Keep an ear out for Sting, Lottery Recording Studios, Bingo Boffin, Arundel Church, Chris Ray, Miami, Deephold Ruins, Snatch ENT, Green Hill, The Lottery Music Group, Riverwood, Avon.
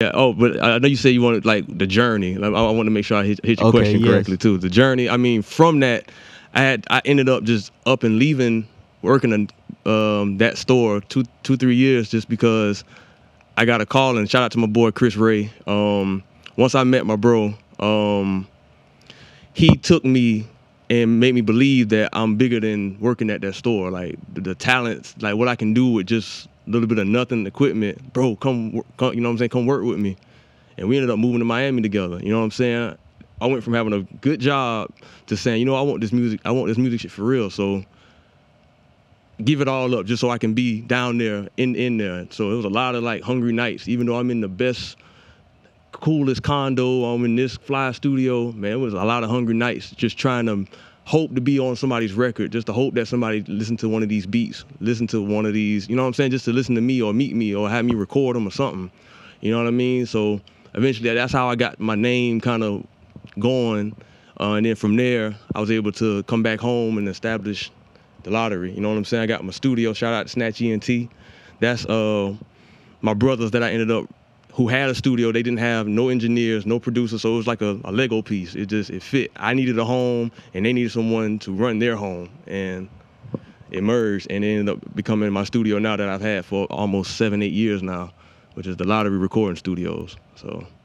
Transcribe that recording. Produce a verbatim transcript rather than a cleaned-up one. Yeah. Oh, but I know you said you wanted like the journey. I, I want to make sure I hit, hit your okay, question yes. correctly too. The journey. I mean, from that, I had I ended up just up and leaving working in um, that store two two three years just because I got a call. And shout out to my boy Chris Ray. Um, once I met my bro, um, he took me and made me believe that I'm bigger than working at that store. Like the, the talents, like what I can do with just a little bit of nothing equipment. Bro, come, come, you know what I'm saying? Come work with me. And we ended up moving to Miami together. You know what I'm saying? I went from having a good job to saying, you know, I want this music. I want this music shit for real. So give it all up just so I can be down there, in, in there. So it was a lot of like hungry nights, even though I'm in the best, coolest condo, I'm in this fly studio. Man, it was a lot of hungry nights just trying to hope to be on somebody's record, just to hope that somebody listen to one of these beats, listen to one of these, you know what I'm saying, just to listen to me or meet me or have me record them or something. You know what I mean? So eventually that's how I got my name kind of going. Uh, and then from there, I was able to come back home and establish the Lottery. You know what I'm saying? I got my studio. Shout out to Snatch E N T. That's uh, my brothers that I ended up who had a studio. They didn't have no engineers, no producers, so it was like a, a Lego piece. It just, it fit. I needed a home, and they needed someone to run their home, and it merged, and it ended up becoming my studio now that I've had for almost seven, eight years now, which is the Lottery Recording Studios, so.